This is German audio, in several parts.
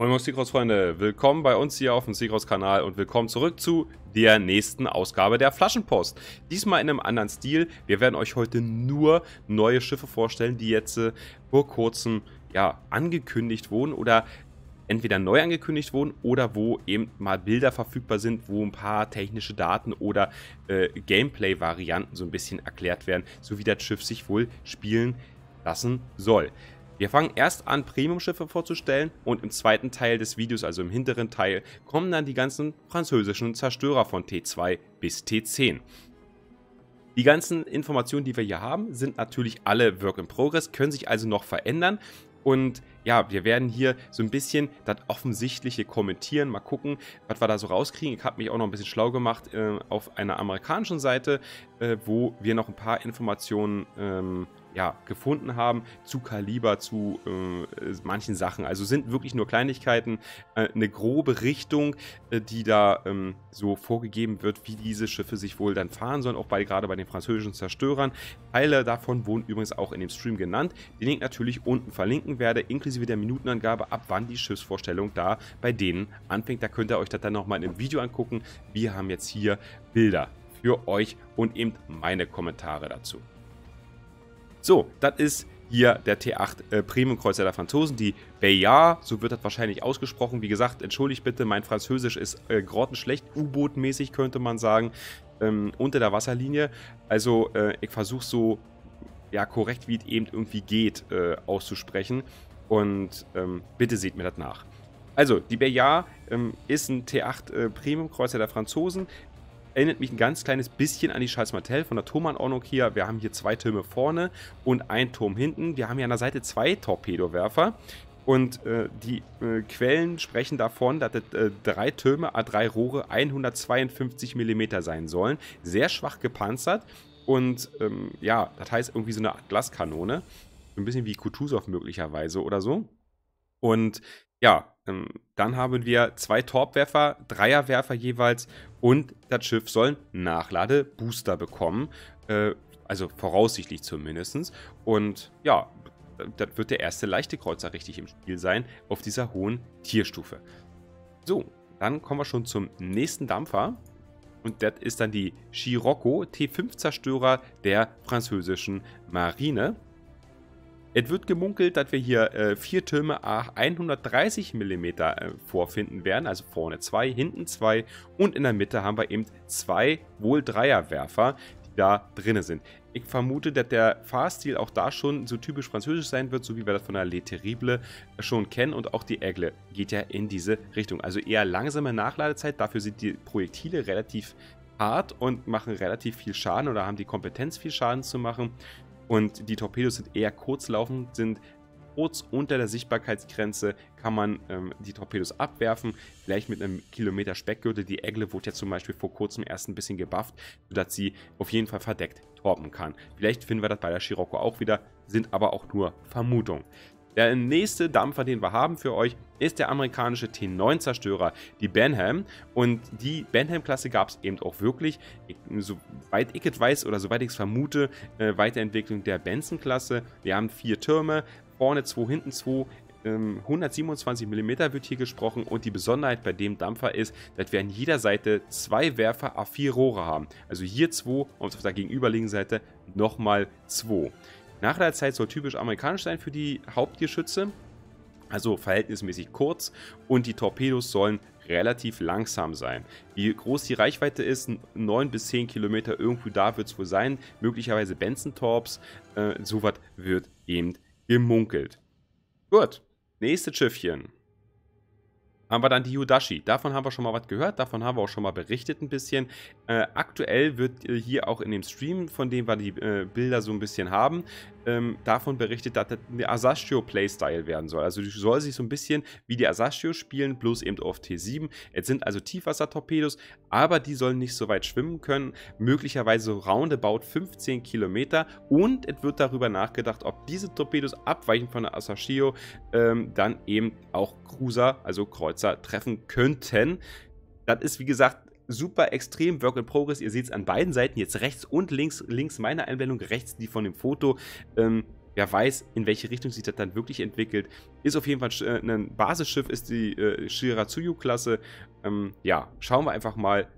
Moin Moin SeaKrauts-Freunde, willkommen bei uns hier auf dem SeaKrauts-Kanal und willkommen zurück zu der nächsten Ausgabe der Flaschenpost. Diesmal in einem anderen Stil. Wir werden euch heute nur neue Schiffe vorstellen, die jetzt vor kurzem ja, angekündigt wurden oder entweder neu angekündigt wurden oder wo eben mal Bilder verfügbar sind, wo ein paar technische Daten oder Gameplay-Varianten so ein bisschen erklärt werden, so wie das Schiff sich wohl spielen lassen soll. Wir fangen erst an, Premium-Schiffe vorzustellen und im zweiten Teil des Videos, also im hinteren Teil, kommen dann die ganzen französischen Zerstörer von T2 bis T10. Die ganzen Informationen, die wir hier haben, sind natürlich alle Work in Progress, können sich also noch verändern. Und ja, wir werden hier so ein bisschen das Offensichtliche kommentieren, mal gucken, was wir da so rauskriegen. Ich habe mich auch noch ein bisschen schlau gemacht auf einer amerikanischen Seite, wo wir noch ein paar Informationen ja, gefunden haben zu Kaliber, zu manchen Sachen. Also sind wirklich nur Kleinigkeiten, eine grobe Richtung, die da so vorgegeben wird, wie diese Schiffe sich wohl dann fahren sollen, auch gerade bei den französischen Zerstörern. Teile davon wurden übrigens auch in dem Stream genannt, den ich natürlich unten verlinken werde, inklusive der Minutenangabe, ab wann die Schiffsvorstellung da bei denen anfängt. Da könnt ihr euch das dann nochmal in einem Video angucken. Wir haben jetzt hier Bilder für euch und eben meine Kommentare dazu. So, das ist hier der T8 Premium-Kreuzer der Franzosen, die Bayard, so wird das wahrscheinlich ausgesprochen. Wie gesagt, entschuldigt bitte, mein Französisch ist grottenschlecht, U-Boot-mäßig könnte man sagen, unter der Wasserlinie. Also ich versuche so ja, korrekt, wie es eben irgendwie geht, auszusprechen. Und bitte seht mir das nach. Also, die Bayard ist ein T8 Premium-Kreuzer der Franzosen. Erinnert mich ein ganz kleines bisschen an die Charles Martell von der Turmanordnung hier. Wir haben hier zwei Türme vorne und einen Turm hinten. Wir haben hier an der Seite zwei Torpedowerfer. Und die Quellen sprechen davon, dass das, drei Türme A3 Rohre 152 mm sein sollen. Sehr schwach gepanzert. Und ja, das heißt irgendwie so eine Art Glaskanone. Ein bisschen wie Kutuzov möglicherweise oder so. Und ja, dann haben wir zwei Torpwerfer, Dreierwerfer jeweils und das Schiff soll Nachladebooster bekommen. Also voraussichtlich zumindest. Und ja, das wird der erste leichte Kreuzer richtig im Spiel sein auf dieser hohen Tierstufe. So, dann kommen wir schon zum nächsten Dampfer. Und das ist dann die Sirocco, T5-Zerstörer der französischen Marine. Es wird gemunkelt, dass wir hier vier Türme A130 mm vorfinden werden. Also vorne zwei, hinten zwei und in der Mitte haben wir eben zwei wohl Dreierwerfer, die da drin sind. Ich vermute, dass der Fahrstil auch da schon so typisch französisch sein wird, so wie wir das von der Le Terrible schon kennen. Und auch die Aigle geht ja in diese Richtung. Also eher langsame Nachladezeit, dafür sind die Projektile relativ hart und machen relativ viel Schaden oder haben die Kompetenz, viel Schaden zu machen. Und die Torpedos sind eher kurzlaufend, sind kurz unter der Sichtbarkeitsgrenze, kann man die Torpedos abwerfen, vielleicht mit einem Kilometer Speckgürtel. Die Aigle wurde ja zum Beispiel vor kurzem erst ein bisschen gebufft, sodass sie auf jeden Fall verdeckt torpen kann. Vielleicht finden wir das bei der Sirocco auch wieder, sind aber auch nur Vermutungen. Der nächste Dampfer, den wir haben für euch, ist der amerikanische T9-Zerstörer, die Benham. Und die Benham-Klasse gab es eben auch wirklich, soweit ich es weiß oder soweit ich es vermute, Weiterentwicklung der Benson-Klasse. Wir haben vier Türme, vorne zwei, hinten zwei, 127 mm wird hier gesprochen. Und die Besonderheit bei dem Dampfer ist, dass wir an jeder Seite zwei Werfer A4 Rohre haben. Also hier zwei und auf der gegenüberliegenden Seite nochmal zwei. Nachladezeit soll typisch amerikanisch sein für die Hauptgeschütze, also verhältnismäßig kurz und die Torpedos sollen relativ langsam sein. Wie groß die Reichweite ist, 9 bis 10 Kilometer, irgendwo da wird es wohl sein, möglicherweise Benson-Torps, sowas wird eben gemunkelt. Gut, nächstes Schiffchen. Haben wir dann die Yudachi. Davon haben wir schon mal was gehört, davon haben wir auch schon mal berichtet ein bisschen. Aktuell wird hier auch in dem Stream, von dem wir die Bilder so ein bisschen haben, davon berichtet, dass das eine Asashio-Playstyle werden soll. Also die soll sich so ein bisschen wie die Asashio spielen, bloß eben auf T7. Es sind also Tiefwassertorpedos, aber die sollen nicht so weit schwimmen können. Möglicherweise roundabout 15 Kilometer und es wird darüber nachgedacht, ob diese Torpedos abweichend von der Asashio dann eben auch Cruiser, also Kreuzer, treffen könnten. Das ist wie gesagt super extrem Work in Progress. Ihr seht es an beiden Seiten, jetzt rechts und links. Links meine Einblendung, rechts die von dem Foto. Wer weiß, in welche Richtung sich das dann wirklich entwickelt. Ist auf jeden Fall ein Basisschiff, ist die Shiratsuyu-Klasse. Ja, schauen wir einfach mal,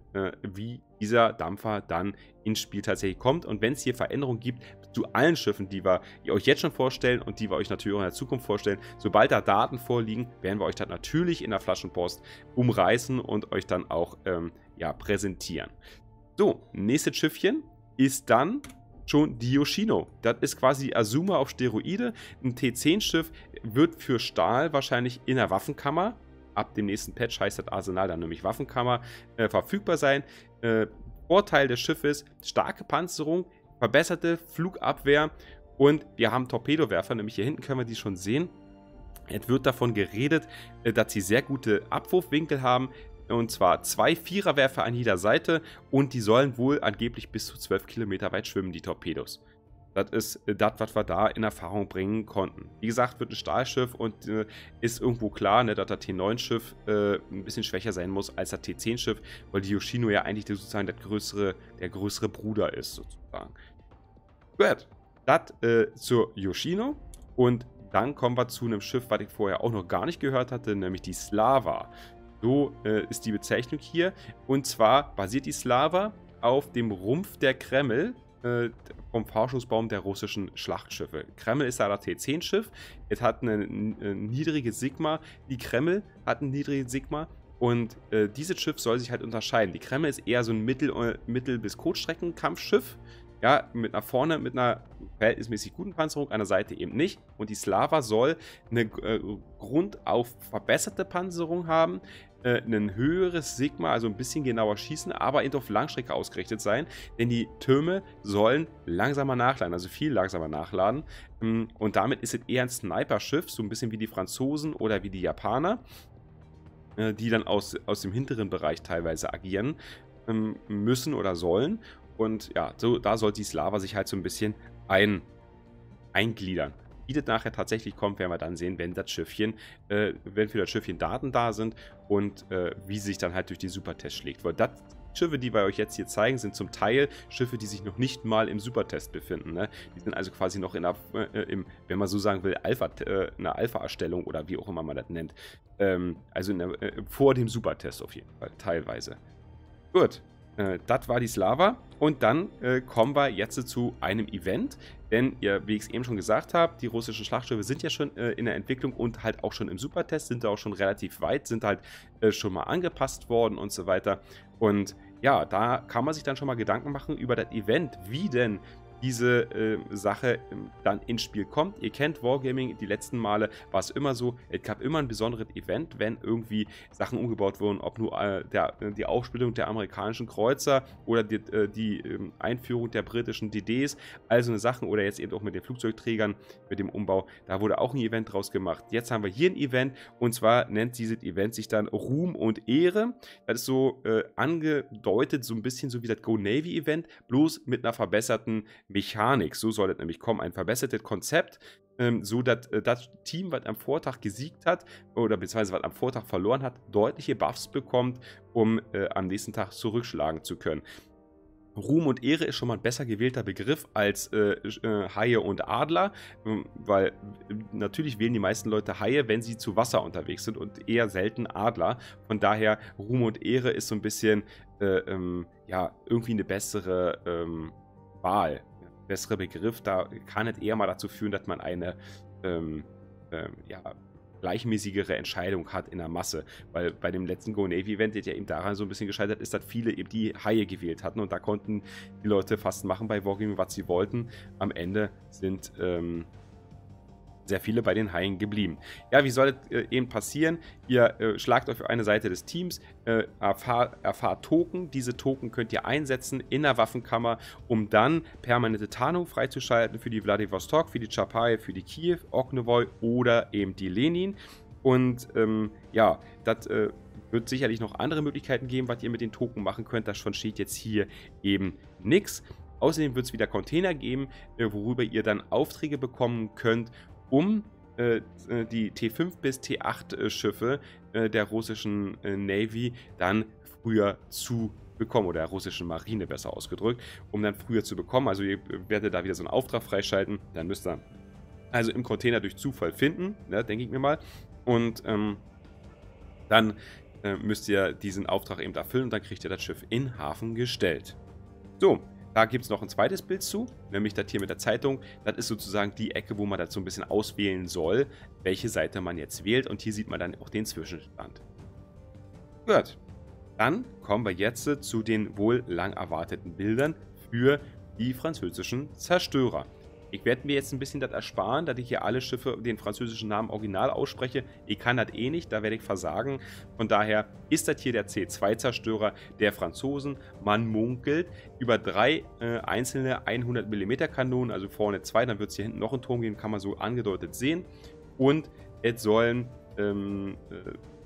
wie dieser Dampfer dann ins Spiel tatsächlich kommt. Und wenn es hier Veränderungen gibt zu allen Schiffen, die wir euch jetzt schon vorstellen und die wir euch natürlich auch in der Zukunft vorstellen, sobald da Daten vorliegen, werden wir euch das natürlich in der Flaschenpost umreißen und euch dann auch ja, präsentieren. So, nächstes Schiffchen ist dann schon die Yoshino. Das ist quasi Azuma auf Steroide. Ein T10-Schiff wird für Stahl wahrscheinlich in der Waffenkammer, ab dem nächsten Patch heißt das Arsenal dann nämlich Waffenkammer, verfügbar sein. Vorteil des Schiffes, starke Panzerung, verbesserte Flugabwehr und wir haben Torpedowerfer, nämlich hier hinten können wir die schon sehen. Es wird davon geredet, dass sie sehr gute Abwurfwinkel haben, und zwar 2 Viererwerfer an jeder Seite und die sollen wohl angeblich bis zu 12 Kilometer weit schwimmen, die Torpedos. Das ist das, was wir da in Erfahrung bringen konnten. Wie gesagt, wird ein Stahlschiff und ist irgendwo klar, ne, dass das T9-Schiff ein bisschen schwächer sein muss als das T10-Schiff, weil die Yoshino ja eigentlich sozusagen der größere Bruder ist, sozusagen. Gut, das zur Yoshino und dann kommen wir zu einem Schiff, was ich vorher auch noch gar nicht gehört hatte, nämlich die Slava. So ist die Bezeichnung hier und zwar basiert die Slava auf dem Rumpf der Kreml, vom Forschungsbaum der russischen Schlachtschiffe. Kreml ist da das T10-Schiff. Es hat ein niedriges Sigma. Die Kreml hat ein niedriges Sigma. Und dieses Schiff soll sich halt unterscheiden. Die Kreml ist eher so ein Mittel- bis Kurzstreckenkampfschiff. Ja, mit nach vorne, mit einer verhältnismäßig guten Panzerung, an der Seite eben nicht. Und die Slava soll eine grundauf verbesserte Panzerung haben, ein höheres Sigma, also ein bisschen genauer schießen, aber eben auf Langstrecke ausgerichtet sein, denn die Türme sollen langsamer nachladen, also viel langsamer nachladen und damit ist es eher ein Sniper-Schiff, so ein bisschen wie die Franzosen oder wie die Japaner, die dann aus dem hinteren Bereich teilweise agieren müssen oder sollen und ja, so da soll die Slava sich halt so ein bisschen eingliedern. Wie das nachher tatsächlich kommt, werden wir dann sehen, wenn das Schiffchen, wenn für das Schiffchen Daten da sind und wie sich dann halt durch den Supertest schlägt. Weil das Schiffe, die wir euch jetzt hier zeigen, sind zum Teil Schiffe, die sich noch nicht mal im Supertest befinden. Ne? Die sind also quasi noch in einer, wenn man so sagen will, einer Alpha-Erstellung oder wie auch immer man das nennt. Also vor dem Supertest auf jeden Fall, teilweise. Gut. Das war die Slava und dann kommen wir jetzt zu einem Event, denn ihr, wie ich es eben schon gesagt habe, die russischen Schlachtschiffe sind ja schon in der Entwicklung und halt auch schon im Supertest, sind da auch schon relativ weit, sind halt schon mal angepasst worden und so weiter und ja, da kann man sich dann schon mal Gedanken machen über das Event, wie denn diese Sache dann ins Spiel kommt. Ihr kennt Wargaming, die letzten Male war es immer so, es gab immer ein besonderes Event, wenn irgendwie Sachen umgebaut wurden, ob nur die Aufsplittung der amerikanischen Kreuzer oder die Einführung der britischen DDs, also eine Sachen oder jetzt eben auch mit den Flugzeugträgern, mit dem Umbau, da wurde auch ein Event draus gemacht. Jetzt haben wir hier ein Event und zwar nennt dieses Event sich dann Ruhm und Ehre. Das ist so angedeutet, so ein bisschen so wie das Go Navy Event, bloß mit einer verbesserten Mechanik, so soll das nämlich kommen, ein verbessertes Konzept, so dass das Team, was am Vortag gesiegt hat oder beziehungsweise was am Vortag verloren hat, deutliche Buffs bekommt, um am nächsten Tag zurückschlagen zu können. Ruhm und Ehre ist schon mal ein besser gewählter Begriff als Haie und Adler, weil natürlich wählen die meisten Leute Haie, wenn sie zu Wasser unterwegs sind und eher selten Adler. Von daher, Ruhm und Ehre ist so ein bisschen, ja, irgendwie eine bessere Wahl, bessere Begriff, da kann es eher mal dazu führen, dass man eine ja, gleichmäßigere Entscheidung hat in der Masse, weil bei dem letzten Go Navy Event, der ja eben daran so ein bisschen gescheitert ist, dass viele eben die Haie gewählt hatten und da konnten die Leute fast machen bei Wargaming, was sie wollten. Am Ende sind sehr viele bei den Haien geblieben. Ja, wie soll das eben passieren? Ihr schlagt euch auf eine Seite des Teams, erfahrt Token. Diese Token könnt ihr einsetzen in der Waffenkammer, um dann permanente Tarnung freizuschalten für die Vladivostok, für die Chapaev, für die Kiev, Ognevoy oder eben die Lenin. Und ja, das wird sicherlich noch andere Möglichkeiten geben, was ihr mit den Token machen könnt. Davon steht jetzt hier eben nichts. Außerdem wird es wieder Container geben, worüber ihr dann Aufträge bekommen könnt, um die T5 bis T8 Schiffe der russischen Navy dann früher zu bekommen, oder der russischen Marine besser ausgedrückt, um dann früher zu bekommen. Also ihr werdet da wieder so einen Auftrag freischalten, dann müsst ihr also im Container durch Zufall finden, ne, denke ich mir mal. Und dann müsst ihr diesen Auftrag eben erfüllen und dann kriegt ihr das Schiff in Hafen gestellt. So, da gibt es noch ein zweites Bild zu, nämlich das hier mit der Zeitung. Das ist sozusagen die Ecke, wo man das so ein bisschen auswählen soll, welche Seite man jetzt wählt. Und hier sieht man dann auch den Zwischenstand. Gut, dann kommen wir jetzt zu den wohl lang erwarteten Bildern für die französischen Zerstörer. Ich werde mir jetzt ein bisschen das ersparen, dass ich hier alle Schiffe den französischen Namen original ausspreche. Ich kann das eh nicht, da werde ich versagen. Von daher ist das hier der C2-Zerstörer der Franzosen. Man munkelt über drei einzelne 100mm Kanonen, also vorne zwei, dann wird es hier hinten noch einen Turm geben, kann man so angedeutet sehen. Und es sollen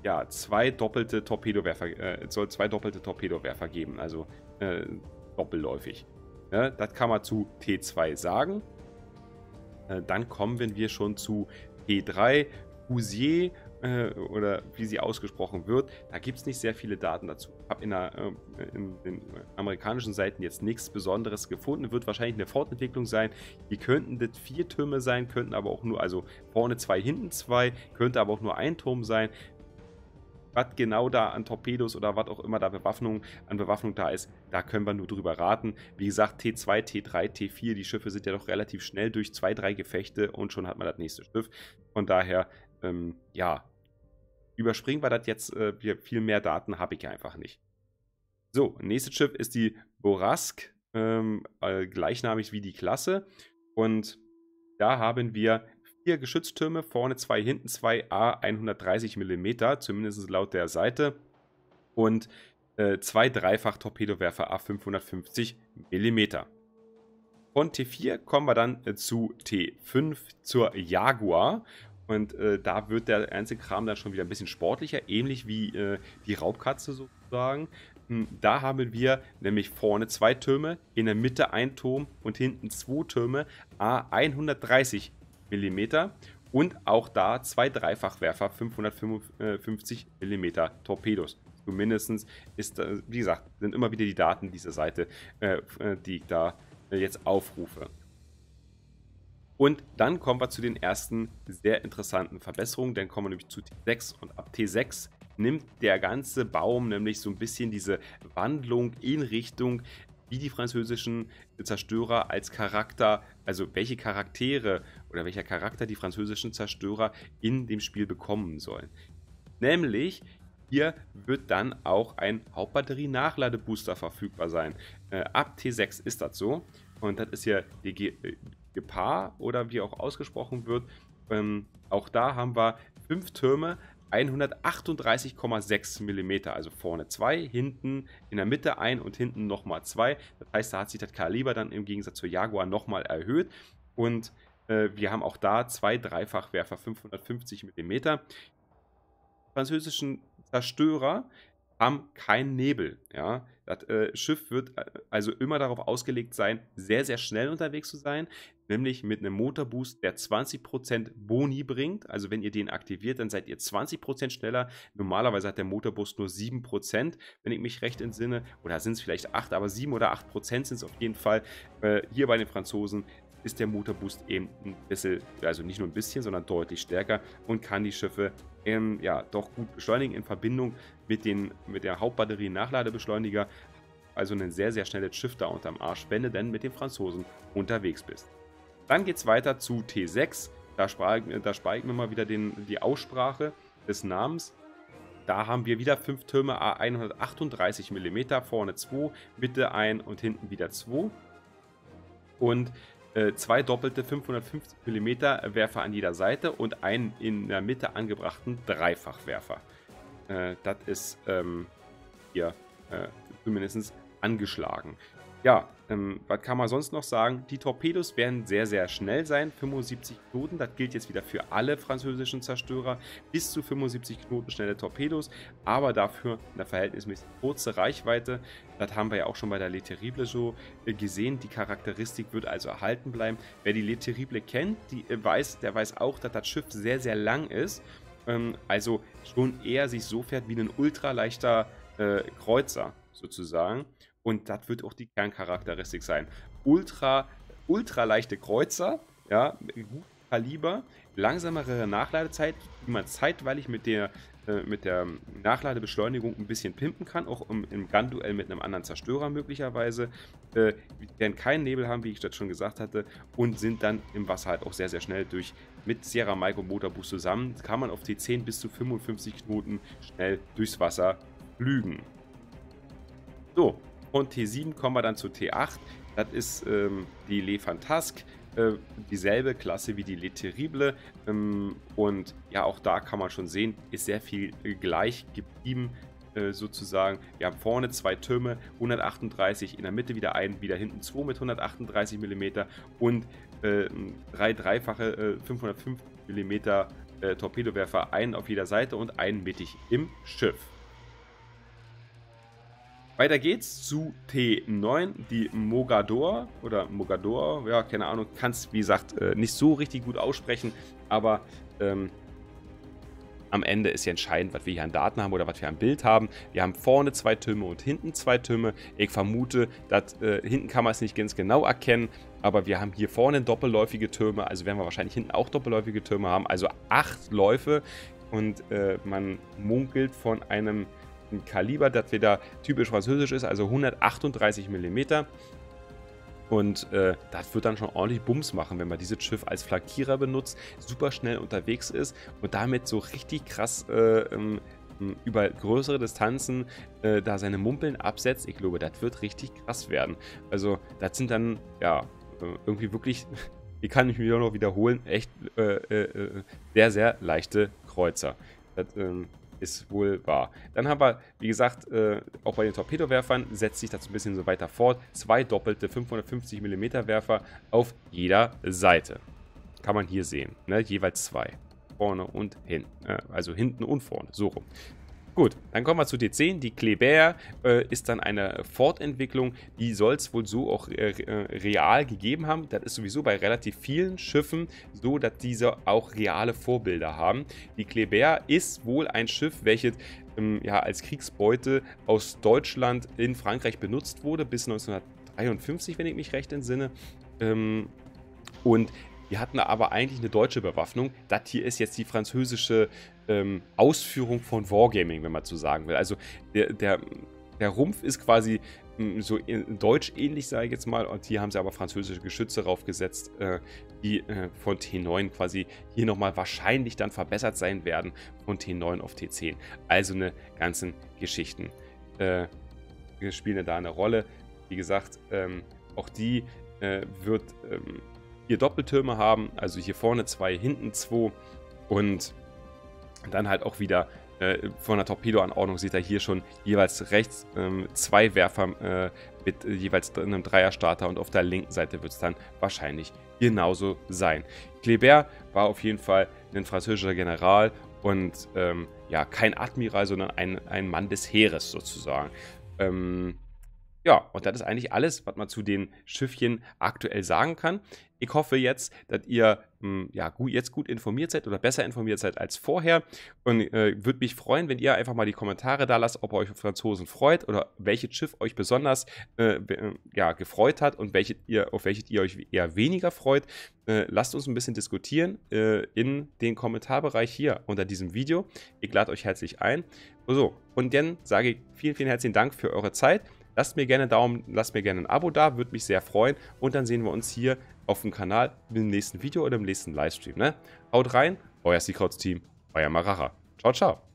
ja, zwei doppelte Torpedowerfer geben, also doppelläufig. Ja, das kann man zu T2 sagen. Dann kommen wir schon zu P3, Fusilier oder wie sie ausgesprochen wird. Da gibt es nicht sehr viele Daten dazu. Ich habe in den amerikanischen Seiten jetzt nichts Besonderes gefunden. Wird wahrscheinlich eine Fortentwicklung sein. Die könnten das 4 Türme sein, könnten aber auch nur, also vorne 2, hinten 2, könnte aber auch nur ein Turm sein. Was genau da an Torpedos oder was auch immer da an Bewaffnung da ist, da können wir nur drüber raten. Wie gesagt, T2, T3, T4, die Schiffe sind ja doch relativ schnell durch 2, 3 Gefechte und schon hat man das nächste Schiff. Von daher, ja, überspringen wir das jetzt, viel mehr Daten habe ich einfach nicht. So, nächstes Schiff ist die Bourrasque, gleichnamig wie die Klasse. Und da haben wir 4 Geschütztürme, vorne 2, hinten 2, A130mm, zumindest laut der Seite. Und 2 Dreifach-Torpedowerfer A550mm. Von T4 kommen wir dann zu T5, zur Jaguar. Und da wird der einzige Kram dann schon wieder ein bisschen sportlicher, ähnlich wie die Raubkatze sozusagen. Da haben wir nämlich vorne 2 Türme, in der Mitte ein Turm und hinten 2 Türme, A130mm und auch da 2 Dreifachwerfer 555mm Torpedos. Zumindest ist, wie gesagt, sind immer wieder die Daten dieser Seite, die ich da jetzt aufrufe. Und dann kommen wir zu den ersten sehr interessanten Verbesserungen. Dann kommen wir nämlich zu T6 und ab T6 nimmt der ganze Baum nämlich so ein bisschen diese Wandlung in Richtung, wie die französischen Zerstörer als Charakter, also welche Charaktere oder welcher Charakter die französischen Zerstörer in dem Spiel bekommen sollen. Nämlich, hier wird dann auch ein Hauptbatterie-Nachladebooster verfügbar sein. Ab T6 ist das so. Und das ist ja Gepar oder wie auch ausgesprochen wird. Auch da haben wir 5 Türme, 138,6mm, also vorne 2, hinten in der Mitte ein und hinten nochmal 2. Das heißt, da hat sich das Kaliber dann im Gegensatz zur Jaguar nochmal erhöht. Und wir haben auch da 2 Dreifachwerfer 550mm. Die französischen Zerstörer haben keinen Nebel. Ja? Das Schiff wird also immer darauf ausgelegt sein, sehr, sehr schnell unterwegs zu sein, nämlich mit einem Motorboost, der 20% Boni bringt. Also wenn ihr den aktiviert, dann seid ihr 20% schneller. Normalerweise hat der Motorboost nur 7%, wenn ich mich recht entsinne. Oder sind es vielleicht 8, aber 7 oder 8% sind es auf jeden Fall. Hier bei den Franzosen ist der Motorboost eben ein bisschen, also nicht nur ein bisschen, sondern deutlich stärker und kann die Schiffe ja, doch gut beschleunigen in Verbindung mit der Hauptbatterie Nachladebeschleuniger. Also ein sehr, sehr schnelles Schiff da unterm Arsch, wenn du denn mit den Franzosen unterwegs bist. Dann geht es weiter zu T6. Da spare ich mir mal wieder die Aussprache des Namens. Da haben wir wieder 5 Türme A138mm, vorne 2, Mitte 1 und hinten wieder 2. Und 2 doppelte 550mm Werfer an jeder Seite und einen in der Mitte angebrachten Dreifachwerfer. Das ist hier zumindest angeschlagen. Ja, was kann man sonst noch sagen? Die Torpedos werden sehr, sehr schnell sein. 75 Knoten, das gilt jetzt wieder für alle französischen Zerstörer. Bis zu 75 Knoten schnelle Torpedos, aber dafür eine verhältnismäßig kurze Reichweite. Das haben wir ja auch schon bei der Le Terrible so gesehen. Die Charakteristik wird also erhalten bleiben. Wer die Le Terrible kennt, der weiß auch, dass das Schiff sehr, sehr lang ist. Also schon eher sich so fährt wie ein ultraleichter Kreuzer sozusagen. Und das wird auch die Kerncharakteristik sein. Ultra leichte Kreuzer, ja, gut Kaliber, langsamere Nachladezeit, die man zeitweilig mit der Nachladebeschleunigung ein bisschen pimpen kann, auch im Gun-Duell mit einem anderen Zerstörer möglicherweise, werden keinen Nebel haben, wie ich das schon gesagt hatte, und sind dann im Wasser halt auch sehr, sehr schnell durch mit Sierra Mike und Motorboost zusammen, kann man auf die 10 bis zu 55 Knoten schnell durchs Wasser flügen. So, von T7 kommen wir dann zu T8, das ist die Le Fantasque, dieselbe Klasse wie die Le Terrible, und ja, auch da kann man schon sehen, ist sehr viel gleich geblieben sozusagen. Wir haben vorne zwei Türme, 138, in der Mitte wieder einen, wieder hinten 2 mit 138 mm und drei dreifache 505 mm Torpedowerfer, einen auf jeder Seite und einen mittig im Schiff. Weiter geht's zu T9, die Mogador oder Mogador, ja, keine Ahnung, kann es wie gesagt nicht so richtig gut aussprechen, aber am Ende ist ja entscheidend, was wir hier an Daten haben oder was wir an Bild haben. Wir haben vorne zwei Türme und hinten zwei Türme. Ich vermute, dass hinten kann man es nicht ganz genau erkennen, aber wir haben hier vorne doppelläufige Türme, also werden wir wahrscheinlich hinten auch doppelläufige Türme haben, also 8 Läufe, und man munkelt von einem Kaliber, das wieder typisch französisch ist, also 138 mm. Und das wird dann schon ordentlich Bums machen, wenn man dieses Schiff als Flankierer benutzt, super schnell unterwegs ist und damit so richtig krass über größere Distanzen da seine Mumpeln absetzt. Ich glaube, das wird richtig krass werden. Also das sind dann, ja, irgendwie wirklich, ich kann mich wieder noch wiederholen, echt sehr, sehr leichte Kreuzer. Das ist wohl wahr. Dann haben wir, wie gesagt, auch bei den Torpedowerfern setzt sich das ein bisschen so weiter fort. Zwei doppelte 550 mm Werfer auf jeder Seite. Kann man hier sehen. Ne? Jeweils zwei. Vorne und hinten. Also hinten und vorne. So rum. Gut, dann kommen wir zu T10. Die Kleber ist dann eine Fortentwicklung. Die soll es wohl so auch real gegeben haben. Das ist sowieso bei relativ vielen Schiffen so, dass diese auch reale Vorbilder haben. Die Kleber ist wohl ein Schiff, welches ja, als Kriegsbeute aus Deutschland in Frankreich benutzt wurde, bis 1953, wenn ich mich recht entsinne. Und die hatten aber eigentlich eine deutsche Bewaffnung. Das hier ist jetzt die französische Ausführung von Wargaming, wenn man so sagen will. Also der Rumpf ist quasi so deutsch ähnlich, sage ich jetzt mal. Und hier haben sie aber französische Geschütze draufgesetzt, die von T9 quasi hier nochmal wahrscheinlich dann verbessert sein werden von T9 auf T10. Also eine ganzen Geschichten spielen da eine Rolle. Wie gesagt, auch die wird hier Doppeltürme haben, also hier vorne zwei, hinten zwei, und dann halt auch wieder von der Torpedoanordnung sieht er hier schon jeweils rechts zwei Werfer mit jeweils einem Dreierstarter, und auf der linken Seite wird es dann wahrscheinlich genauso sein. Kleber war auf jeden Fall ein französischer General und ja, kein Admiral, sondern ein Mann des Heeres sozusagen. Ja, und das ist eigentlich alles, was man zu den Schiffchen aktuell sagen kann. Ich hoffe jetzt, dass ihr ja, jetzt gut informiert seid oder besser informiert seid als vorher, und würde mich freuen, wenn ihr einfach mal die Kommentare da lasst, ob ihr euch auf Franzosen freut oder welches Schiff euch besonders ja, gefreut hat und auf welches ihr euch eher weniger freut. Lasst uns ein bisschen diskutieren in den Kommentarbereich hier unter diesem Video. Ich lade euch herzlich ein. So, und dann sage ich vielen, vielen herzlichen Dank für eure Zeit. Lasst mir gerne einen Daumen, lasst mir gerne ein Abo da, würde mich sehr freuen. Und dann sehen wir uns hier auf dem Kanal im nächsten Video oder im nächsten Livestream. Ne? Haut rein, euer SeaKrauts-Team, euer Maracher. Ciao, ciao.